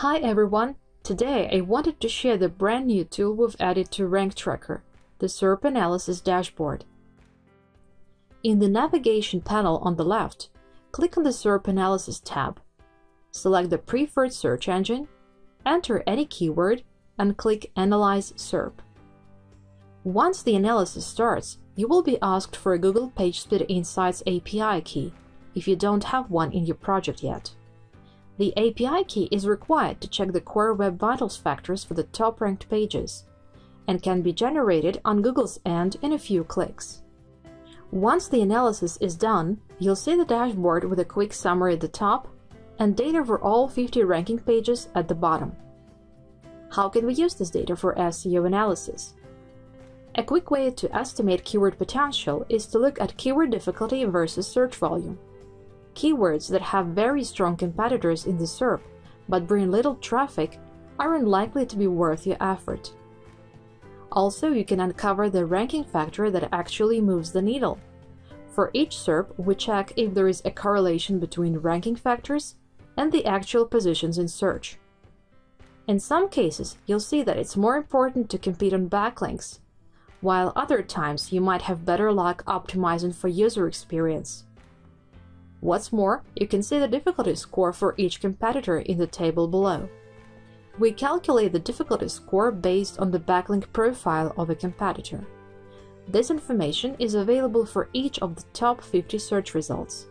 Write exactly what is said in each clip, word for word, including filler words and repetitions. Hi everyone! Today I wanted to share the brand new tool we've added to Rank Tracker, the S E R P Analysis Dashboard. In the navigation panel on the left, click on the S E R P Analysis tab. Select the preferred search engine, enter any keyword, and click Analyze S E R P. Once the analysis starts, you will be asked for a Google PageSpeed Insights A P I key, if you don't have one in your project yet. The A P I key is required to check the Core Web Vitals factors for the top-ranked pages and can be generated on Google's end in a few clicks. Once the analysis is done, you'll see the dashboard with a quick summary at the top and data for all fifty ranking pages at the bottom. How can we use this data for S E O analysis? A quick way to estimate keyword potential is to look at keyword difficulty versus search volume. Keywords that have very strong competitors in the S E R P but bring little traffic are unlikely to be worth your effort. Also, you can uncover the ranking factor that actually moves the needle. For each S E R P, we check if there is a correlation between ranking factors and the actual positions in search. In some cases, you'll see that it's more important to compete on backlinks, while other times you might have better luck optimizing for user experience. What's more, you can see the difficulty score for each competitor in the table below. We calculate the difficulty score based on the backlink profile of a competitor. This information is available for each of the top fifty search results.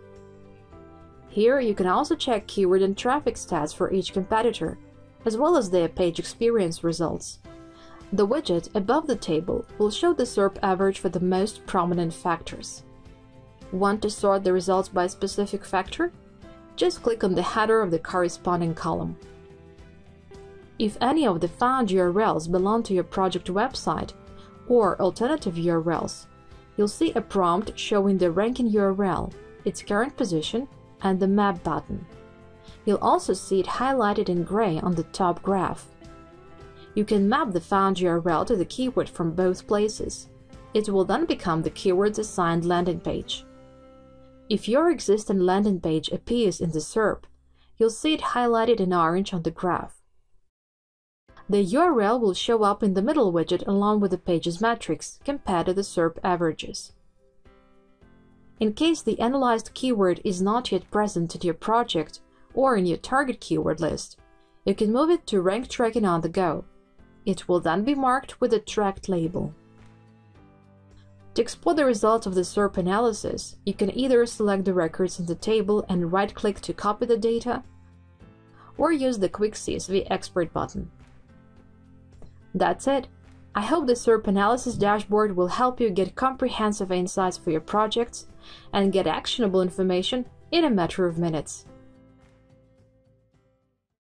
Here you can also check keyword and traffic stats for each competitor, as well as their page experience results. The widget above the table will show the S E R P average for the most prominent factors. Want to sort the results by specific factor? Just click on the header of the corresponding column. If any of the found U R Ls belong to your project website or alternative U R Ls, you'll see a prompt showing the ranking U R L, its current position, and the map button. You'll also see it highlighted in gray on the top graph. You can map the found U R L to the keyword from both places. It will then become the keyword's assigned landing page. If your existing landing page appears in the S E R P, you'll see it highlighted in orange on the graph. The U R L will show up in the middle widget along with the page's metrics compared to the S E R P averages. In case the analyzed keyword is not yet present in your project or in your target keyword list, you can move it to Rank Tracking on the go. It will then be marked with a tracked label. To explore the results of the S E R P analysis, you can either select the records in the table and right-click to copy the data, or use the Quick C S V Export button. That's it! I hope the S E R P Analysis Dashboard will help you get comprehensive insights for your projects and get actionable information in a matter of minutes.